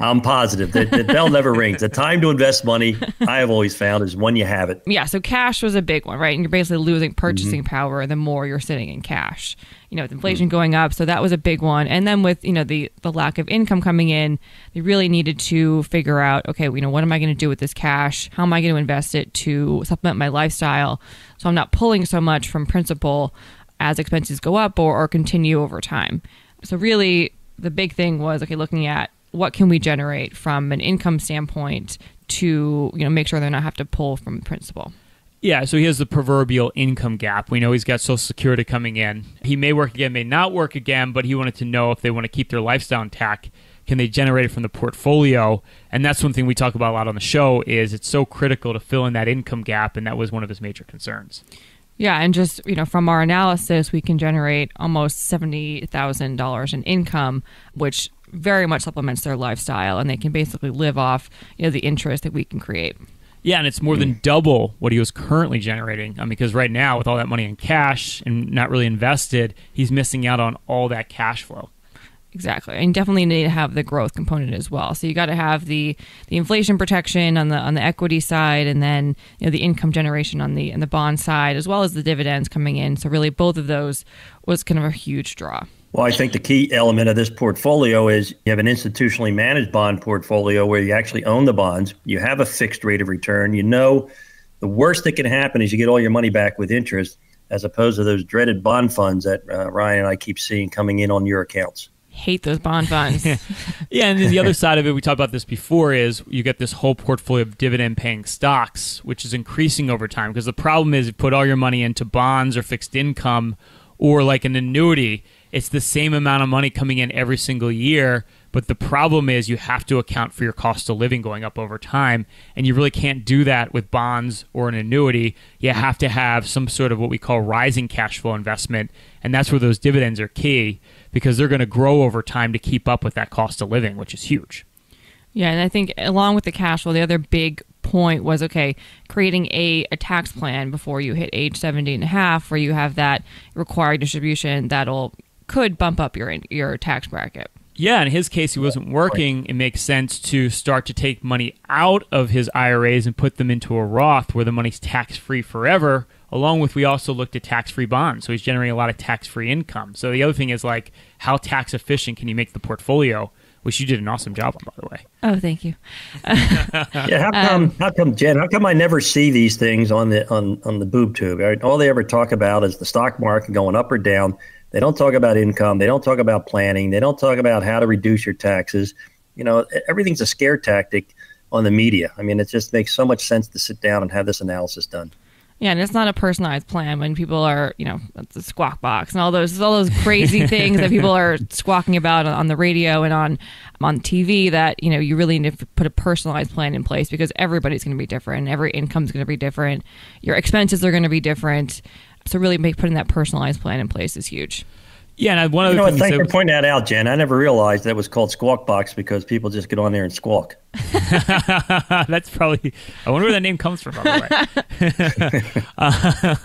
I'm positive that the bell never rings. The time to invest money, I have always found, is when you have it. Yeah, so cash was a big one, right? And you're basically losing purchasing power the more you're sitting in cash. You know, with inflation going up, so that was a big one. And then with, you know, the lack of income coming in, they really needed to figure out, okay, you know, what am I going to do with this cash? How am I going to invest it to supplement my lifestyle so I'm not pulling so much from principal as expenses go up or continue over time? So really, the big thing was, okay, looking at what can we generate from an income standpoint to, you know, make sure they're not have to pull from principal. Yeah, so he has the proverbial income gap. We know he's got Social Security coming in. He may work again, may not work again, but he wanted to know if they want to keep their lifestyle intact, can they generate it from the portfolio? And that's one thing we talk about a lot on the show is it's so critical to fill in that income gap, and that was one of his major concerns. Yeah, and just, you know, from our analysis, we can generate almost $70,000 in income, which very much supplements their lifestyle, and they can basically live off, you know, the interest that we can create. Yeah, and it's more than double what he was currently generating, because right now, with all that money in cash and not really invested, he's missing out on all that cash flow. Exactly, and you definitely need to have the growth component as well. So you got to have the inflation protection on the equity side, and then, you know, the income generation on the bond side, as well as the dividends coming in. So really, both of those was kind of a huge draw. Well, I think the key element of this portfolio is you have an institutionally managed bond portfolio where you actually own the bonds. You have a fixed rate of return. You know, the worst that can happen is you get all your money back with interest, as opposed to those dreaded bond funds that Ryan and I keep seeing coming in on your accounts. Hate those bond funds. Yeah, and the other side of it, we talked about this before, is you get this whole portfolio of dividend-paying stocks, which is increasing over time. Because the problem is you put all your money into bonds or fixed income or like an annuity, it's the same amount of money coming in every single year, but the problem is you have to account for your cost of living going up over time, and you really can't do that with bonds or an annuity. You have to have some sort of what we call rising cash flow investment, and that's where those dividends are key because they're going to grow over time to keep up with that cost of living, which is huge. Yeah, and I think along with the cash flow, the other big point was, okay, creating a tax plan before you hit age 70 and a half where you have that required distribution that'll could bump up your tax bracket. Yeah, in his case, he wasn't working. It makes sense to start to take money out of his IRAs and put them into a Roth where the money's tax-free forever, along with we also looked at tax-free bonds. So he's generating a lot of tax-free income. So the other thing is like, how tax efficient can you make the portfolio? Which you did an awesome job on, by the way. Oh, thank you. Yeah, how come, Jen? How come I never see these things on the boob tube? Right? All they ever talk about is the stock market going up or down. They don't talk about income. They don't talk about planning. They don't talk about how to reduce your taxes. You know, everything's a scare tactic on the media. I mean, it just makes so much sense to sit down and have this analysis done. Yeah, and it's not a personalized plan when people are, you know, that's a Squawk Box and all those crazy things that people are squawking about on the radio and on TV that, you know, you really need to put a personalized plan in place because everybody's going to be different. Every income's going to be different. Your expenses are going to be different. So really putting that personalized plan in place is huge. Yeah, and one of the things. Thanks for pointing that out, Jen. I never realized that was called Squawk Box because people just get on there and squawk. That's probably. I wonder where that name comes from. By the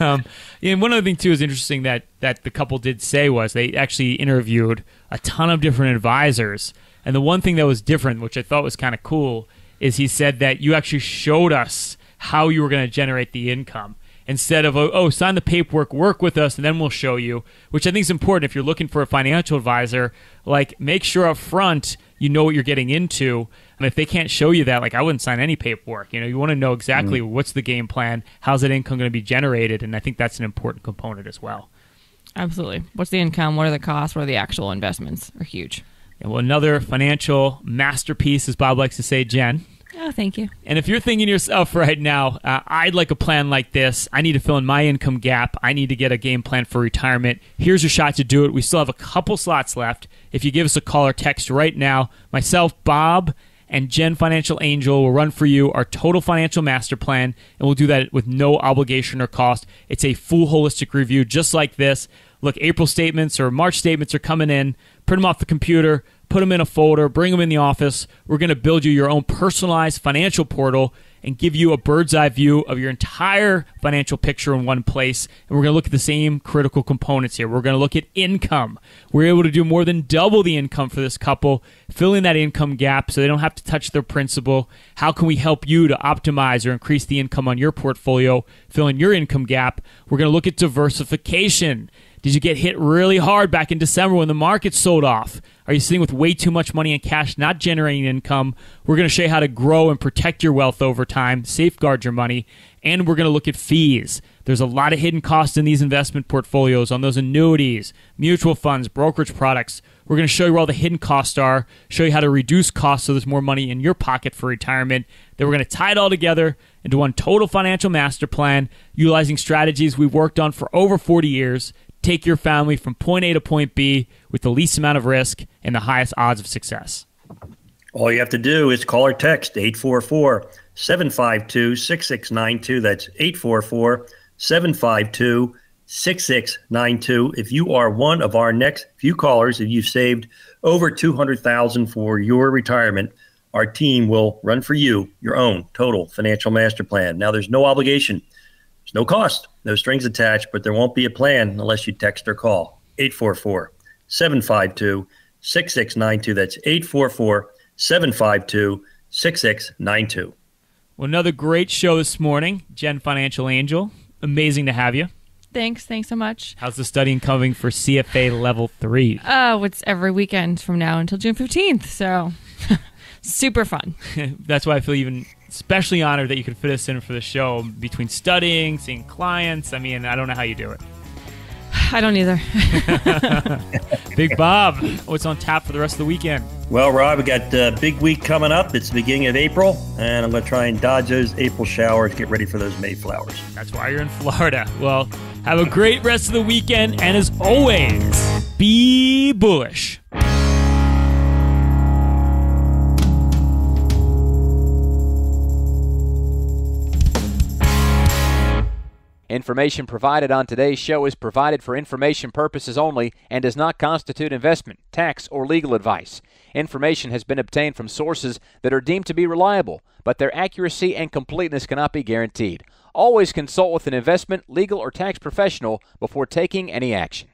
way. And one other thing too is interesting that the couple did say was they actually interviewed a ton of different advisors, and the one thing that was different, which I thought was kind of cool, is he said that you actually showed us how you were going to generate the income. Instead of, oh, sign the paperwork, work with us, and then we'll show you, which I think is important if you're looking for a financial advisor. Like, make sure up front you know what you're getting into. And if they can't show you that, like, I wouldn't sign any paperwork. You know, you want to know exactly what's the game plan, how's that income going to be generated, and I think that's an important component as well. Absolutely. What's the income? What are the costs? What are the actual investments? Are huge. Yeah, well, another financial masterpiece, as Bob likes to say, Jen. Oh, thank you. And if you're thinking to yourself right now, I'd like a plan like this. I need to fill in my income gap. I need to get a game plan for retirement. Here's your shot to do it. We still have a couple slots left. If you give us a call or text right now, myself, Bob, and Jen Financial Angell will run for you our total financial master plan, and we'll do that with no obligation or cost. It's a full holistic review just like this. Look, April statements or March statements are coming in. Print them off the computer. Put them in a folder, bring them in the office. We're going to build you your own personalized financial portal and give you a bird's eye view of your entire financial picture in one place. And we're going to look at the same critical components here. We're going to look at income. We're able to do more than double the income for this couple, fill in that income gap so they don't have to touch their principal. How can we help you to optimize or increase the income on your portfolio, fill in your income gap? We're going to look at diversification. Did you get hit really hard back in December when the market sold off? Are you sitting with way too much money in cash, not generating income? We're going to show you how to grow and protect your wealth over time, safeguard your money, and we're going to look at fees. There's a lot of hidden costs in these investment portfolios, on those annuities, mutual funds, brokerage products. We're going to show you where all the hidden costs are, show you how to reduce costs so there's more money in your pocket for retirement. Then we're going to tie it all together into one total financial master plan, utilizing strategies we've worked on for over 40 years. Take your family from point A to point B with the least amount of risk and the highest odds of success. All you have to do is call or text 844-752-6692. That's 844-752-6692. If you are one of our next few callers, if you've saved over $200,000 for your retirement, our team will run for you your own total financial master plan. Now, there's no obligation. There's no cost, no strings attached, but there won't be a plan unless you text or call 844-752-6692. That's 844-752-6692. Well, another great show this morning, Jen Financial Angell. Amazing to have you. Thanks. Thanks so much. How's the studying coming for CFA Level 3? Oh, it's every weekend from now until June 15th, so super fun. That's why I feel even especially honored that you could fit us in for the show between studying, seeing clients. I mean, I don't know how you do it. I don't either. Big Bob, what's on tap for the rest of the weekend? Well, Rob, we got a big week coming up. It's the beginning of April, and I'm going to try and dodge those April showers, get ready for those May flowers. That's why you're in Florida. Well, have a great rest of the weekend, and as always, be bullish. Information provided on today's show is provided for information purposes only and does not constitute investment, tax, or legal advice. Information has been obtained from sources that are deemed to be reliable, but their accuracy and completeness cannot be guaranteed. Always consult with an investment, legal, or tax professional before taking any action.